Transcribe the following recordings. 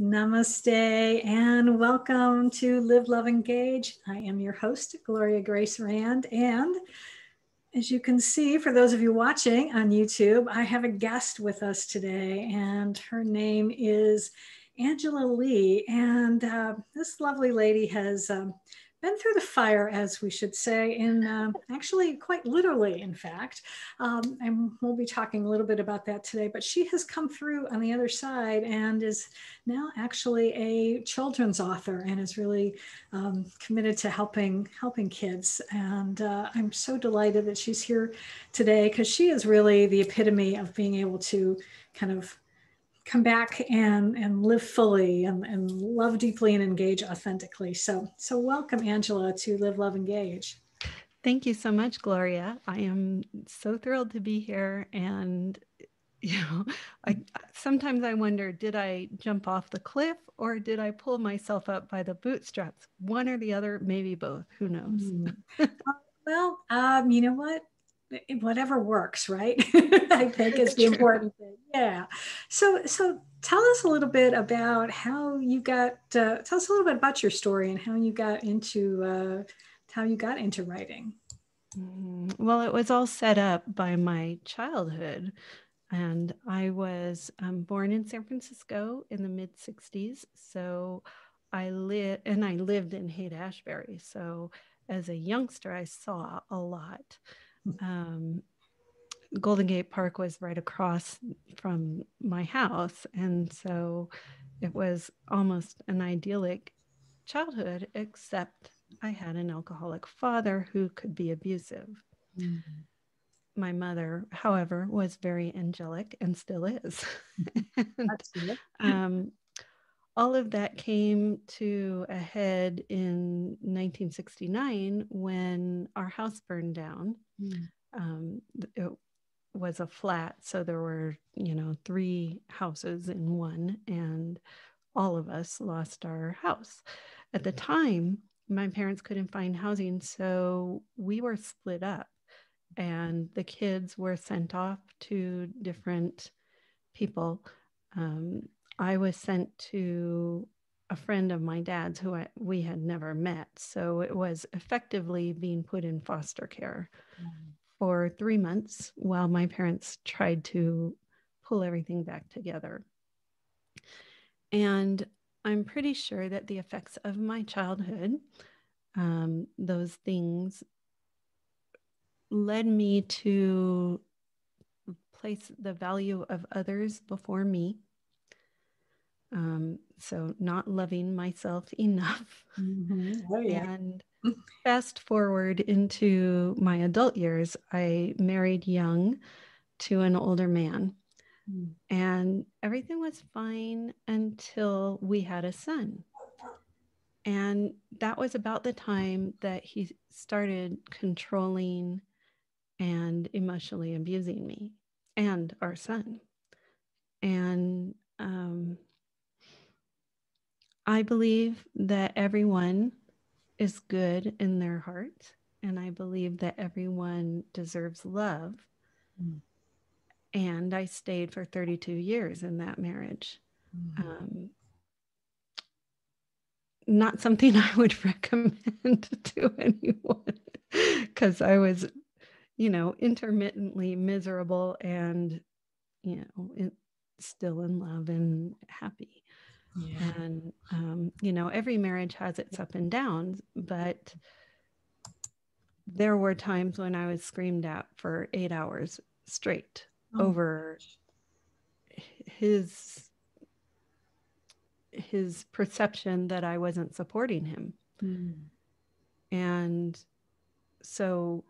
Namaste and welcome to Live, Love, Engage. I am your host, Gloria Grace Rand. And as you can see, for those of you watching on YouTube, I have a guest with us today, and her name is Angela Legh. And this lovely lady has been through the fire, as we should say, in actually quite literally, in fact. And we'll be talking a little bit about that today, but she has come through on the other side and is now actually a children's author and is really committed to helping kids. And I'm so delighted that she's here today, because she is really the epitome of being able to kind of come back and live fully and love deeply and engage authentically. So welcome, Angela, to Live, Love, Engage. Thank you so much, Gloria. I am so thrilled to be here. And you know, sometimes I wonder, did I jump off the cliff or did I pull myself up by the bootstraps? One or the other, maybe both, who knows? Well, you know what? Whatever works, right? I think is the important thing. Yeah. So tell us a little bit about how you got. Tell us a little bit about your story and how you got into writing. Well, it was all set up by my childhood, and I was born in San Francisco in the mid '60s. So I lived in Haight-Ashbury. So as a youngster, I saw a lot. Golden Gate Park was right across from my house, and so it was almost an idyllic childhood, except I had an alcoholic father who could be abusive. Mm-hmm. My mother, however, was very angelic and still is. And, all of that came to a head in 1969 when our house burned down. Mm. It was a flat, so there were, you know, 3 houses in one, and all of us lost our house. At the time, my parents couldn't find housing, so we were split up, and the kids were sent off to different people. I was sent to a friend of my dad's who we had never met. So it was effectively being put in foster care for 3 months while my parents tried to pull everything back together. And I'm pretty sure that the effects of my childhood, those things led me to place the value of others before me. So not loving myself enough. Mm-hmm. Oh, yeah. And fast forward into my adult years, I married young to an older man, and everything was fine until we had a son. And that was about the time that he started controlling and emotionally abusing me and our son. And, I believe that everyone is good in their heart, and I believe that everyone deserves love. Mm. And I stayed for 32 years in that marriage. Mm. Not something I would recommend to anyone, because I was, you know, intermittently miserable and, you know, still in love and happy. Yeah. And, you know, every marriage has its up and downs, but there were times when I was screamed at for 8 hours straight over his perception that I wasn't supporting him. Mm. And so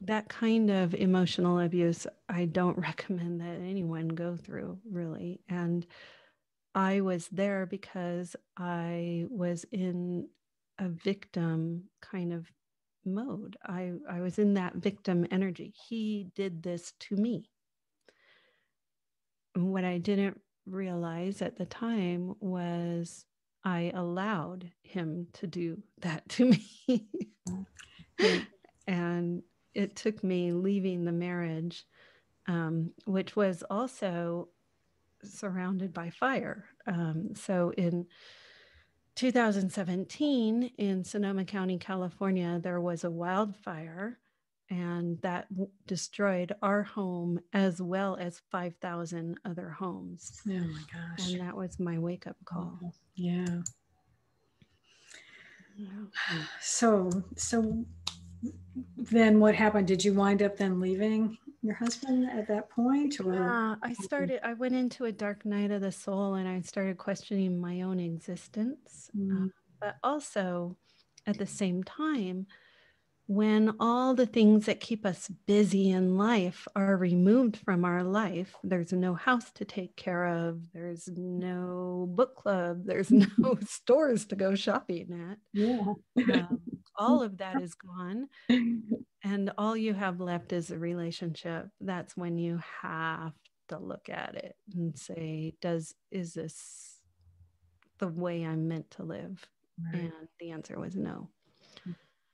that kind of emotional abuse, I don't recommend that anyone go through, really. And I was there because I was in a victim kind of mode. I was in that victim energy. He did this to me. And what I didn't realize at the time was I allowed him to do that to me. And it took me leaving the marriage, which was also surrounded by fire. So in 2017 in Sonoma County, California, there was a wildfire, and that destroyed our home as well as 5,000 other homes. Oh my gosh. And that was my wake-up call. Yeah. So then what happened? Did you wind up then leaving your husband at that point? Or? Yeah, I went into a dark night of the soul, and I started questioning my own existence. But also at the same time, when all the things that keep us busy in life are removed from our life, there's no house to take care of, there's no book club, there's no stores to go shopping at. Yeah. All of that is gone. And all you have left is a relationship. That's when you have to look at it and say, is this the way I'm meant to live? Right. And the answer was no.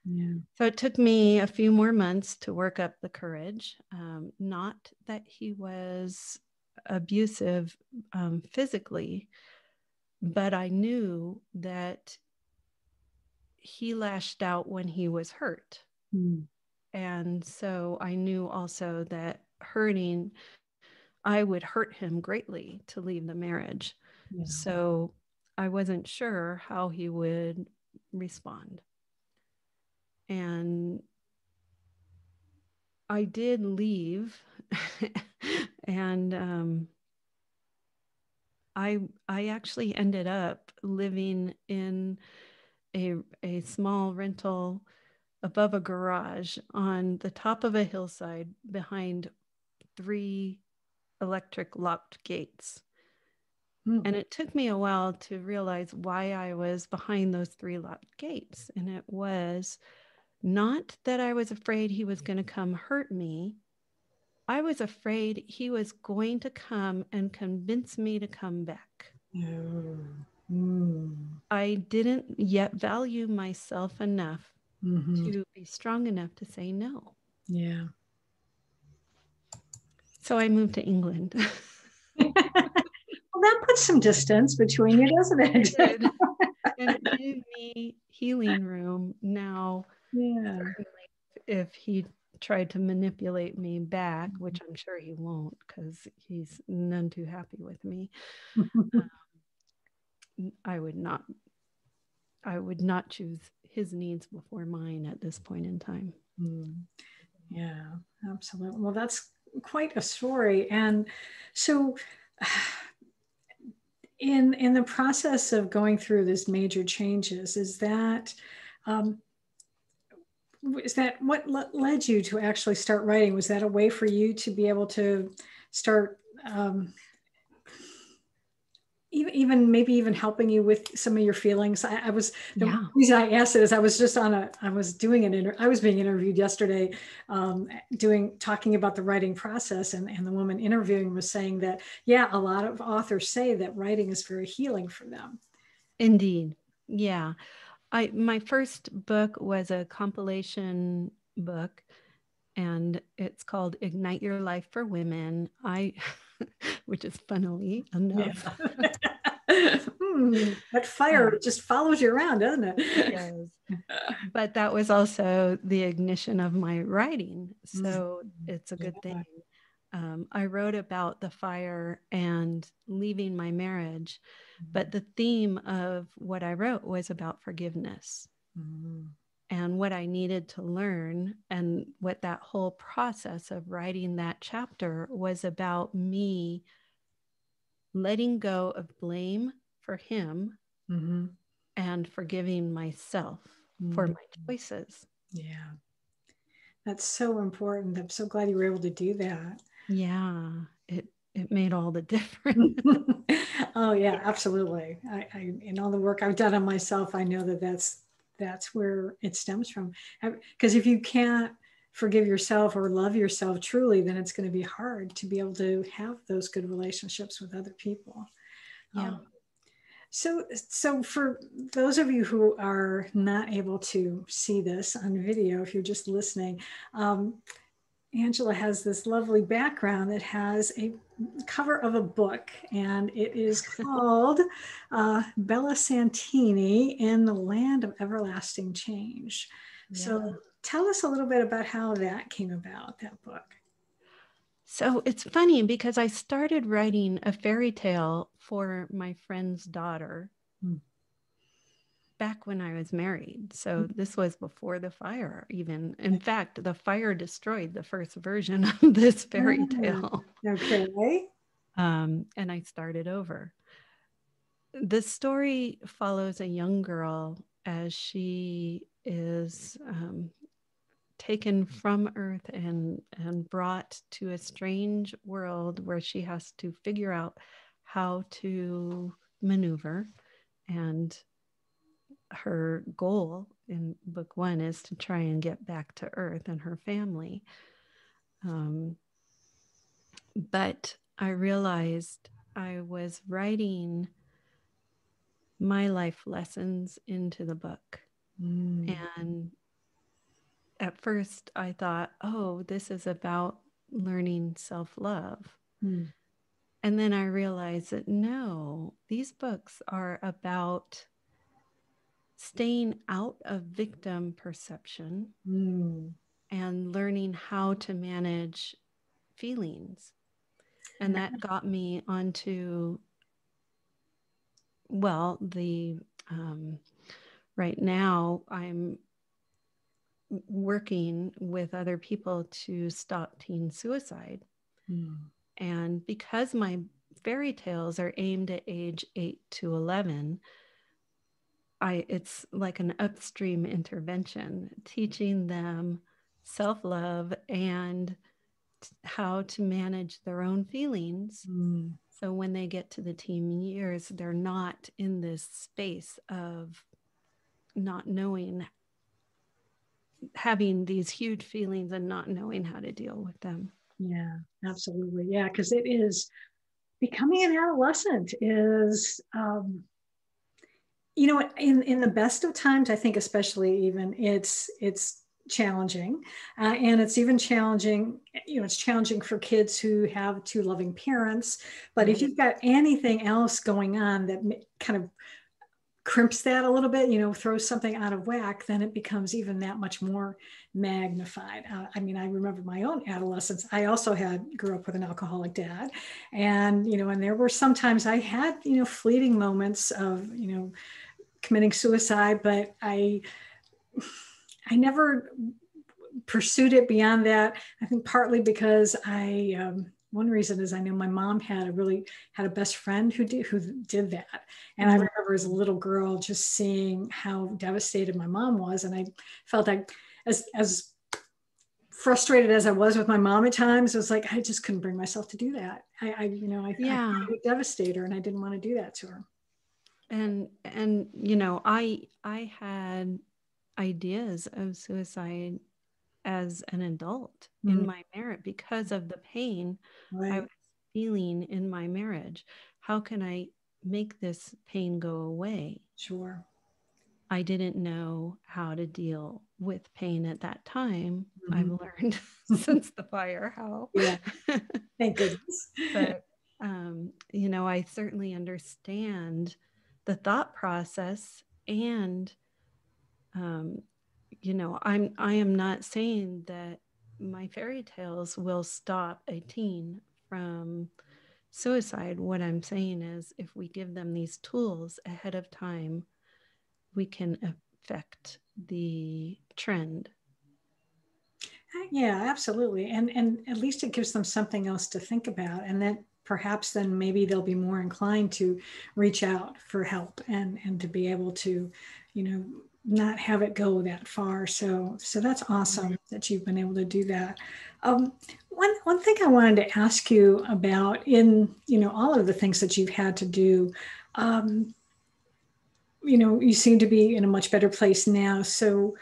Yeah. So it took me a few more months to work up the courage. Not that he was abusive physically, but I knew that he lashed out when he was hurt. Mm. And so I knew also that I would hurt him greatly to leave the marriage. Yeah. So I wasn't sure how he would respond. And I did leave, and I actually ended up living in a small rental above a garage on the top of a hillside behind 3 electric locked gates. And it took me a while to realize why I was behind those 3 locked gates. And it was not that I was afraid he was going to come hurt me. I was afraid he was going to come and convince me to come back. Mm. I didn't yet value myself enough to be strong enough to say no. Yeah. So I moved to England. Well, that puts some distance between you, doesn't it? It did. And it gave me healing room now. Yeah. If he tried to manipulate me back, which I'm sure he won't because he's none too happy with me, I would not choose his needs before mine at this point in time. Yeah, absolutely. Well, that's quite a story. And so in the process of going through these major changes, is that what led you to actually start writing? Was that a way for you to be able to start even maybe even helping you with some of your feelings? The reason I asked it is I was being interviewed yesterday, talking about the writing process, and the woman interviewing was saying that, yeah, a lot of authors say that writing is very healing for them. Indeed. Yeah. My first book was a compilation book, and it's called Ignite Your Life for Women, which is funnily enough. Yeah. That fire just follows you around, doesn't it? It does. But that was also the ignition of my writing, so it's a good thing. I wrote about the fire and leaving my marriage, but the theme of what I wrote was about forgiveness and what I needed to learn, and what that whole process of writing that chapter was about me letting go of blame for him and forgiving myself for my choices. Yeah. That's so important. I'm so glad you were able to do that. Yeah, it made all the difference. Oh yeah, absolutely. I in all the work I've done on myself, I know that that's where it stems from. Because if you can't forgive yourself or love yourself truly, then it's going to be hard to be able to have those good relationships with other people. Yeah. So for those of you who are not able to see this on video, if you're just listening, Angela has this lovely background that has a cover of a book, and it is called Bella Santini in the Land of Everlasting Change. Yeah. So tell us a little bit about how that came about, that book. So it's funny because I started writing a fairy tale for my friend's daughter back when I was married. So this was before the fire even. In fact, the fire destroyed the first version of this fairy tale. Okay. And I started over. The story follows a young girl as she is taken from Earth and brought to a strange world where she has to figure out how to maneuver. And her goal in book one is to try and get back to Earth and her family. But I realized I was writing my life lessons into the book. And at first I thought, oh, this is about learning self-love. And then I realized that no, these books are about staying out of victim perception and learning how to manage feelings. And that got me onto, well, the right now I'm working with other people to stop teen suicide. And because my fairy tales are aimed at age 8 to 11, it's like an upstream intervention, teaching them self-love and how to manage their own feelings. So when they get to the teen years, they're not in this space of not knowing, having these huge feelings and not knowing how to deal with them. Yeah, absolutely. Yeah, because it is, becoming an adolescent is, you know, in the best of times, I think especially even, it's challenging. And it's even challenging, you know, it's challenging for kids who have two loving parents. But if you've got anything else going on that kind of crimps that a little bit, you know, throws something out of whack, then it becomes even that much more magnified. I mean, I remember my own adolescence. I also grew up with an alcoholic dad, and, you know, and there were sometimes I had, you know, fleeting moments of, you know, committing suicide, but I never pursued it beyond that. I think partly because one reason is I know my mom had a best friend who did that. And I remember as a little girl just seeing how devastated my mom was. And I felt like as frustrated as I was with my mom at times, it was like, I just couldn't bring myself to do that. I would devastate her, and I didn't want to do that to her. And you know, I had ideas of suicide as an adult in my marriage because of the pain I was feeling in my marriage. How can I make this pain go away? Sure. I didn't know how to deal with pain at that time. I've learned since the fire how. Yeah. Thank goodness. But, you know, I certainly understand the thought process, and you know, I am not saying that my fairy tales will stop a teen from suicide. What I'm saying is, if we give them these tools ahead of time, we can affect the trend. Yeah, absolutely. And at least it gives them something else to think about, and that perhaps then maybe they'll be more inclined to reach out for help and to be able to, you know, not have it go that far. So that's awesome that you've been able to do that. One thing I wanted to ask you about, in, you know, all of the things that you've had to do, you know, you seem to be in a much better place now. So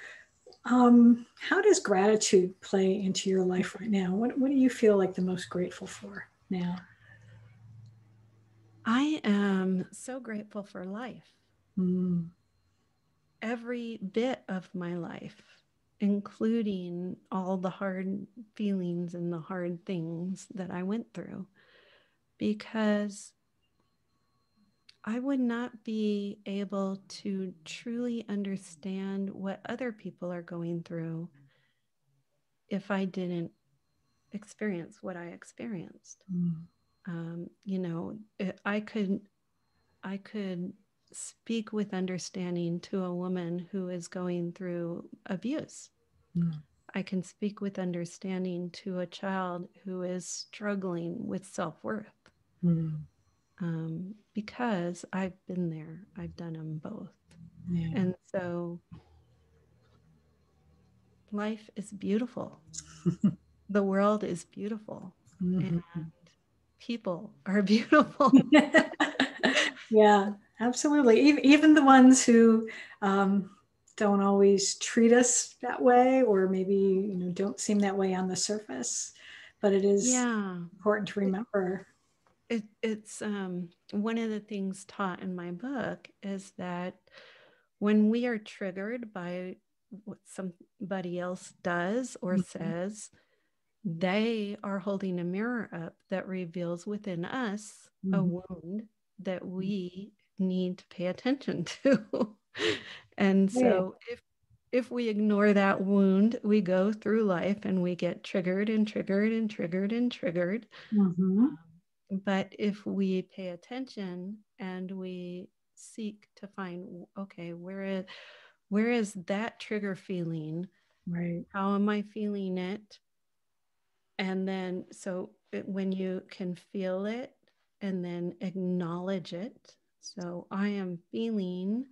how does gratitude play into your life right now? What do you feel like the most grateful for now? I am so grateful for life. Every bit of my life including all the hard feelings and the hard things that I went through, because I would not be able to truly understand what other people are going through if I didn't experience what I experienced. You know, I could speak with understanding to a woman who is going through abuse. I can speak with understanding to a child who is struggling with self-worth. Because I've been there, I've done them both. And so life is beautiful. The world is beautiful. And people are beautiful. Yeah, absolutely. Even the ones who don't always treat us that way, or maybe, you know, don't seem that way on the surface, but it is important to remember. It's one of the things taught in my book is that when we are triggered by what somebody else does or says, they are holding a mirror up that reveals within us a wound that we need to pay attention to. And so if we ignore that wound, we go through life and we get triggered and triggered and triggered and triggered. But if we pay attention and we seek to find, okay, where is that trigger feeling? Right. How am I feeling it? And then, so when you can feel it and then acknowledge it. So I am feeling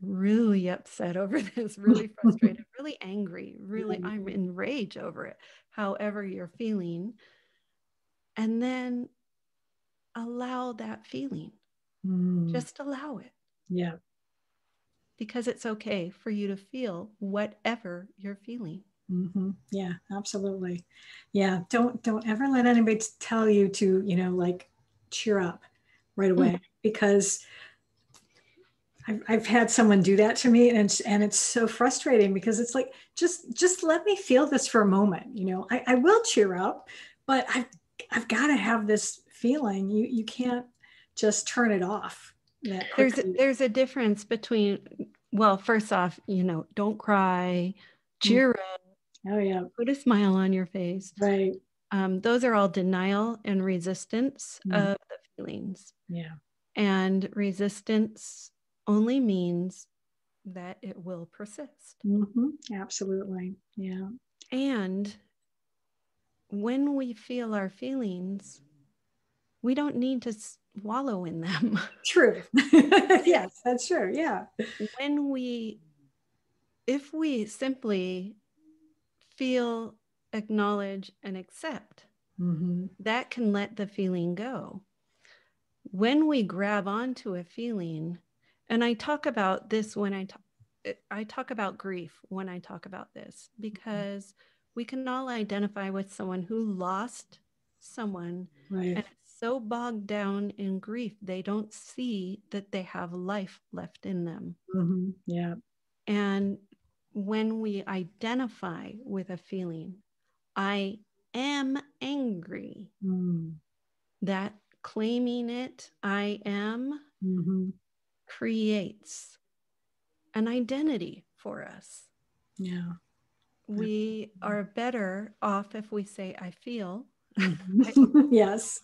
really upset over this, really frustrated, really angry, really, I'm in rage over it, however you're feeling. And then allow that feeling, just allow it. Yeah. Because it's okay for you to feel whatever you're feeling. Yeah, absolutely. Yeah. Don't ever let anybody tell you to, you know, like cheer up right away, because I've had someone do that to me, and it's so frustrating, because it's like, just let me feel this for a moment. You know, I will cheer up, but I've got to have this feeling. You can't just turn it off. There's a difference between, well, first off, you know, don't cry, cheer up. Oh yeah. Put a smile on your face. Right. Those are all denial and resistance of the feelings. Yeah. And resistance only means that it will persist. Absolutely. Yeah. And when we feel our feelings, we don't need to wallow in them. True. Yes, that's true. Yeah. If we simply feel, acknowledge, and accept, that can let the feeling go. When we grab onto a feeling, and I talk about this when I talk about grief when I talk about this, because we can all identify with someone who lost someone, and it's so bogged down in grief, they don't see that they have life left in them. Yeah. And when we identify with a feeling, I am angry, that claiming it, I am, creates an identity for us. Yeah. We are better off if we say, I feel. Yes.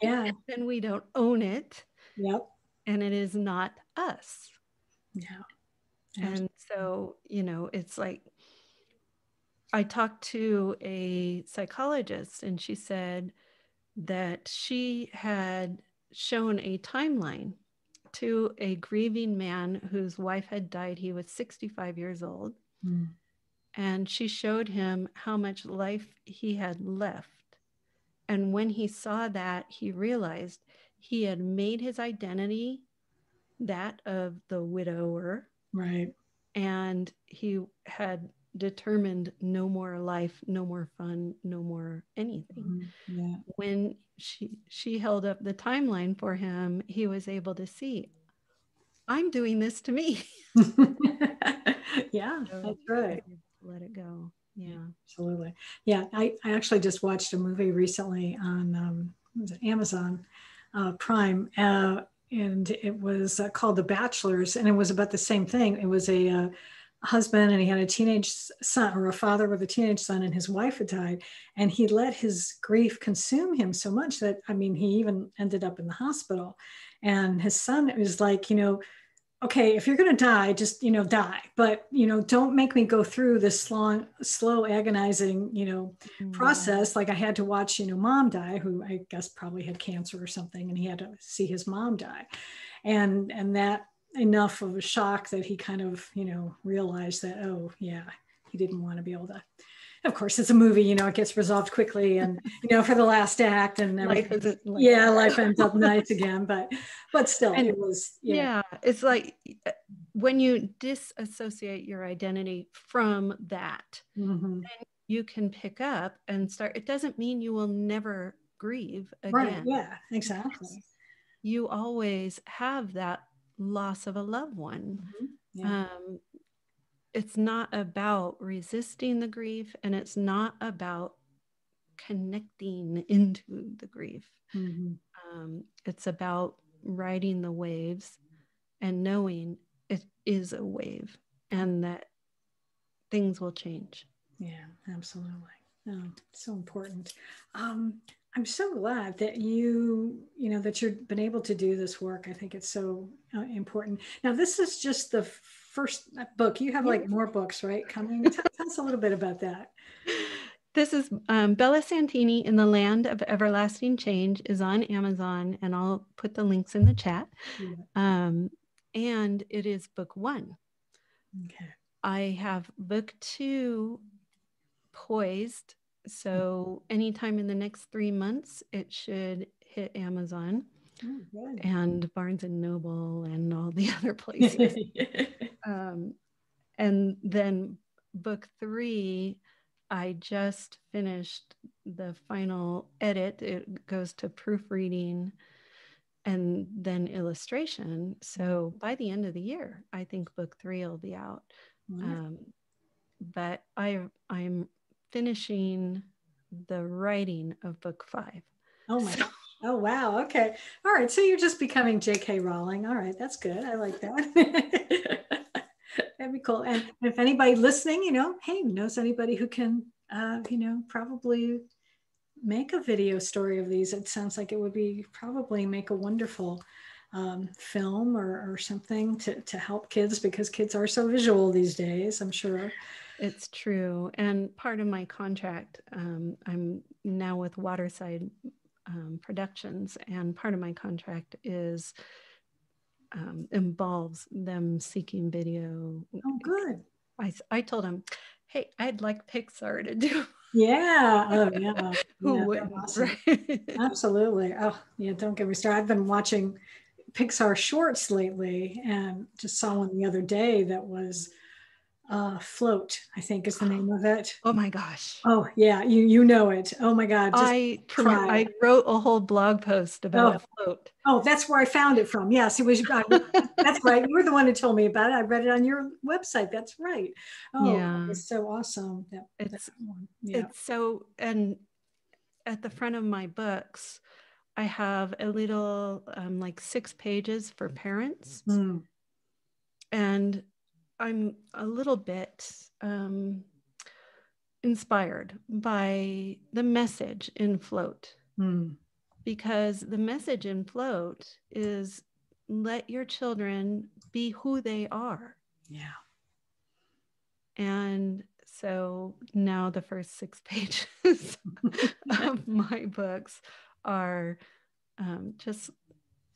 Yeah. And then we don't own it. Yep. And it is not us. Yeah. And so, you know, it's like, I talked to a psychologist, and she said that she had shown a timeline to a grieving man whose wife had died. He was 65 years old. And she showed him how much life he had left. And when he saw that, he realized he had made his identity that of the widower. Right. And he had determined no more life, no more fun, no more anything. Yeah. When she held up the timeline for him, he was able to see, I'm doing this to me. Yeah, so that's right. Let it go. Yeah, absolutely. Yeah, I actually just watched a movie recently on Amazon Prime, and it was called The Bachelors, and it was about the same thing. It was a husband, and he had a teenage son, or a father with a teenage son, and his wife had died, and he let his grief consume him so much that, I mean, he even ended up in the hospital. And his son was like, you know, okay, if you're going to die, just, you know, die, but, you know, don't make me go through this long, slow, agonizing, you know, process. Like I had to watch, you know, mom die, who I guess probably had cancer or something, and he had to see his mom die. And that enough of a shock that he kind of, you know, realized that, oh yeah, he didn't want to be able to. Of course, it's a movie, you know, it gets resolved quickly, and, you know, for the last act and everything. Yeah, life ends up nice again, but still, and it was, yeah, it's like when you disassociate your identity from that, then you can pick up and start. It doesn't mean you will never grieve again. Right, yeah, exactly. You always have that loss of a loved one. Yeah. It's not about resisting the grief, and it's not about connecting into the grief. It's about riding the waves and knowing it is a wave and that things will change. Yeah, absolutely. Oh, so important. I'm so glad that you know, that you've been able to do this work. I think it's so important. Now, this is just the first book. You have like more books, right, coming? Tell us a little bit about that. This is Bella Santini in the Land of Everlasting Change is on Amazon, and I'll put the links in the chat. Yeah. And it is book one. Okay. I have book two poised. So anytime in the next 3 months, it should hit Amazon and Barnes and Noble and all the other places. And then book three, I just finished the final edit. It goes to proofreading and then illustration. So by the end of the year, I think book three will be out. But I'm finishing the writing of book five. Oh my God. Oh, wow. Okay. All right. So you're just becoming J.K. Rowling. All right. That's good. I like that. That'd be cool. And if anybody listening, you know, hey, knows anybody who can, you know, probably make a video story of these. It sounds like it would be probably make a wonderful film or something to help kids, because kids are so visual these days, I'm sure. It's true. And part of my contract, I'm now with Waterside Productions, and part of my contract is involves them seeking video. Oh, good. I told them, hey, I'd like Pixar to do. Yeah. Oh, yeah. Who would? Awesome. Right? Absolutely. Oh, yeah. Don't get me started. I've been watching Pixar shorts lately, and just saw one the other day that was Float, I think is the name of it. Oh my gosh. Oh yeah, you know it. Oh my God. Just I wrote a whole blog post about Float. Oh, that's where I found it from. Yes, it was. That's right. You were the one who told me about it. I read it on your website. That's right. Oh, yeah. It's so awesome. It's so, and at the front of my books, I have a little, like 6 pages for parents. And I'm a little bit inspired by the message in Float, because the message in Float is let your children be who they are. Yeah. And so now the first 6 pages of my books are just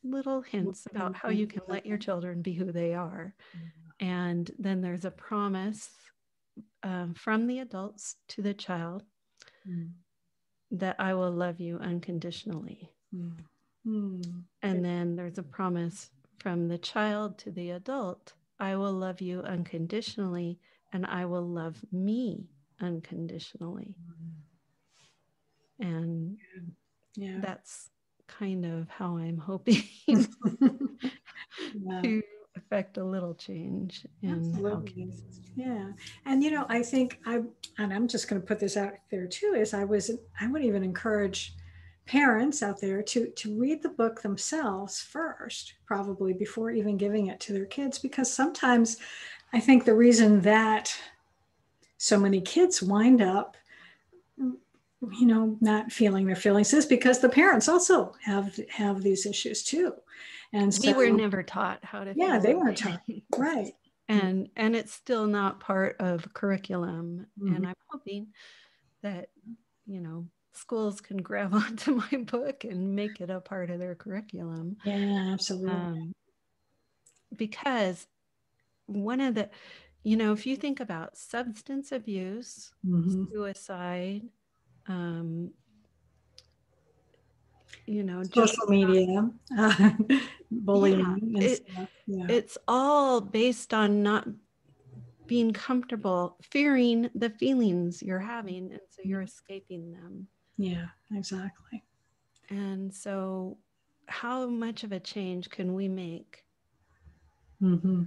little hints about how you can let your children be who they are. And then there's a promise from the adults to the child that I will love you unconditionally. And then there's a promise from the child to the adult, I will love you unconditionally, and I will love me unconditionally. And yeah, that's kind of how I'm hoping to affect a little change. Absolutely. Yeah. And, you know, I think I'm just going to put this out there too, is I would even encourage parents out there to read the book themselves first, probably before even giving it to their kids, because sometimes I think the reason that so many kids wind up, you know, not feeling their feelings is because the parents also have these issues too. And so, we were never taught how to feel. Yeah, they weren't taught. Right. And it's still not part of curriculum. Mm-hmm. And I'm hoping that, you know, schools can grab onto my book and make it a part of their curriculum. Yeah, absolutely. Because one of the, you know, if you think about substance abuse, mm-hmm. suicide, you know, social media, bullying, yeah, it's all based on not being comfortable, fearing the feelings you're having, and so you're escaping them. Yeah, exactly. And so how much of a change can we make? Mm-hmm.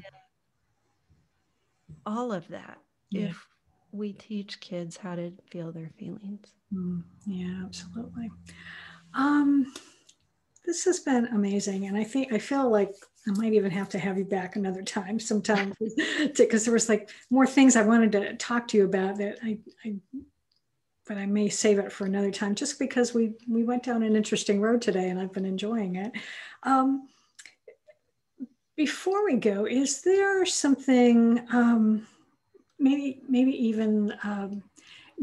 All of that, yeah. If we teach kids how to feel their feelings. Yeah, absolutely. This has been amazing. And I feel like I might even have to have you back another time sometime, because there was like more things I wanted to talk to you about that but I may save it for another time, just because we went down an interesting road today and I've been enjoying it. Before we go, is there something, maybe even,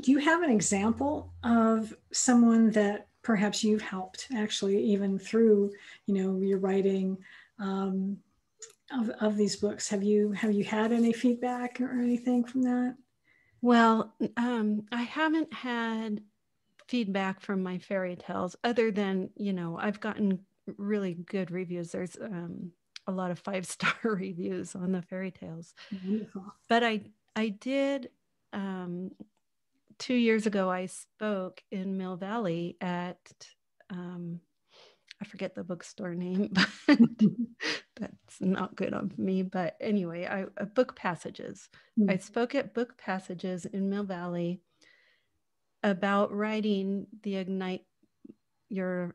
do you have an example of someone that perhaps you've helped, actually, even through, you know, your writing of these books? Have you had any feedback or anything from that? Well, I haven't had feedback from my fairy tales, other than, you know, I've gotten really good reviews. There's a lot of 5-star reviews on the fairy tales. Beautiful. But I did, 2 years ago, I spoke in Mill Valley at, I forget the bookstore name, but that's not good on me. But anyway, Book Passages. Mm-hmm. I spoke at Book Passages in Mill Valley about writing the Ignite Your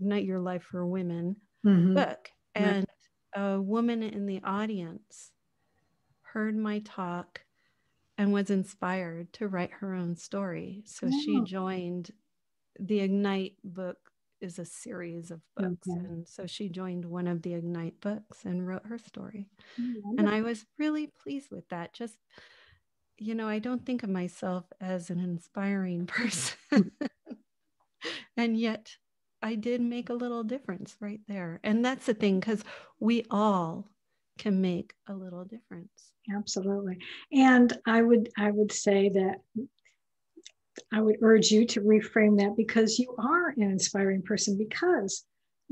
Life for Women, mm-hmm. book. And a woman in the audience heard my talk and was inspired to write her own story. So she joined the Ignite book, is a series of books. Okay. And so she joined one of the Ignite books and wrote her story. Mm-hmm. And I was really pleased with that. Just, you know, I don't think of myself as an inspiring person. And yet I did make a little difference right there. And that's the thing, because we all can make a little difference. Absolutely. And I would say that I would urge you to reframe that, because you are an inspiring person, because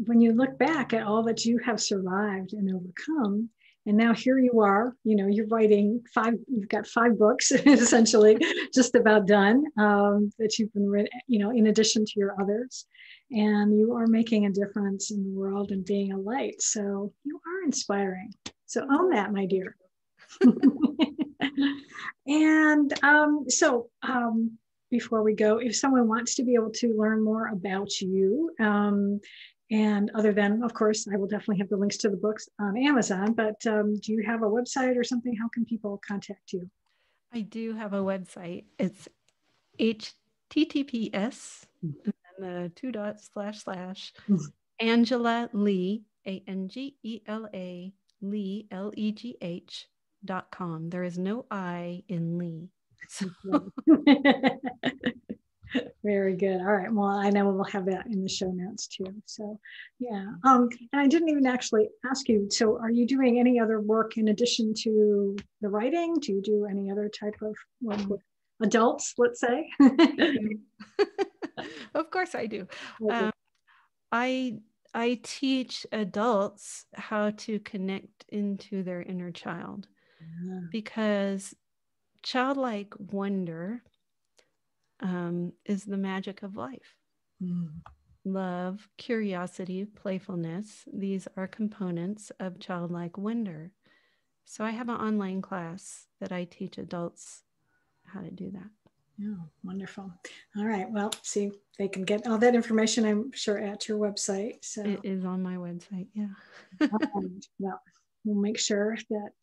when you look back at all that you have survived and overcome, and now here you are, you know, you're writing you've got 5 books essentially just about done, that you've been read, you know, in addition to your others, and you are making a difference in the world and being a light. So you are inspiring. So own that, my dear. And before we go, if someone wants to be able to learn more about you, and other than, of course, I will definitely have the links to the books on Amazon, but do you have a website or something? How can people contact you? I do have a website. It's https and the 2 / Angela Legh, ANGELA Legh, LEGH.com. There is no I in Lee. So. Very good. All right. Well, I know we'll have that in the show notes too. So yeah. And I didn't even actually ask you, so are you doing any other work in addition to the writing? Do you do any other type of work with adults, let's say? Of course I do. I teach adults how to connect into their inner child, because childlike wonder is the magic of life. love, curiosity, playfulness. These are components of childlike wonder. So I have an online class that I teach adults how to do that. Oh, wonderful. All right. Well, see, they can get all that information, I'm sure, at your website. So it is on my website. Yeah. Well, we'll make sure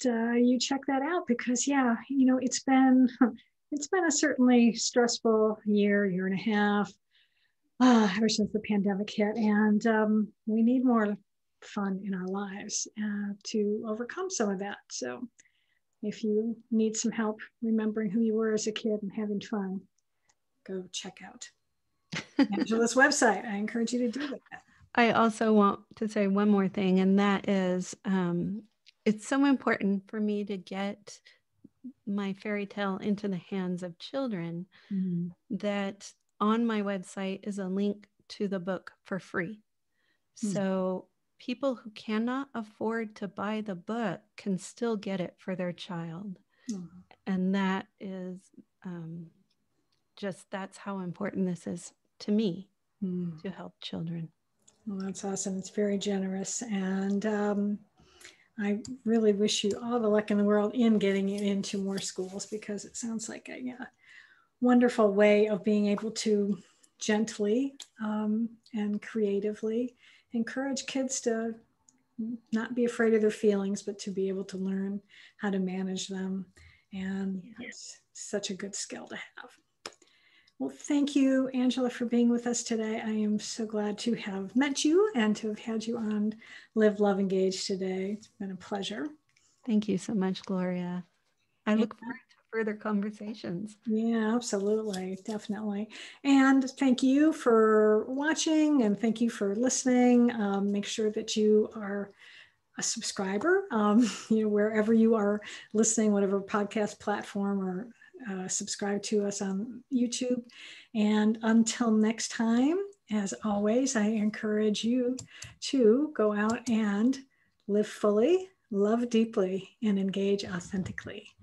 that you check that out because, yeah, you know, it's been a certainly stressful year and a half, ever since the pandemic hit. And we need more fun in our lives to overcome some of that. So if you need some help remembering who you were as a kid and having fun, go check out Angela's website. I encourage you to do that. I also want to say one more thing, and that is it's so important for me to get my fairy tale into the hands of children that on my website is a link to the book for free. So people who cannot afford to buy the book can still get it for their child. And that is that's how important this is to me, to help children. Well, that's awesome. It's very generous. And I really wish you all the luck in the world in getting it into more schools, because it sounds like a wonderful way of being able to gently and creatively encourage kids to not be afraid of their feelings, but to be able to learn how to manage them. And it's such a good skill to have. Well, thank you, Angela, for being with us today. I am so glad to have met you and to have had you on Live, Love, Engage today. It's been a pleasure. Thank you so much, Gloria. I look forward to further conversations. Yeah, absolutely, definitely. And thank you for watching and thank you for listening. Make sure that you are a subscriber, wherever you are listening, whatever podcast platform, or subscribe to us on YouTube. And until next time, as always, I encourage you to go out and live fully, love deeply, and engage authentically.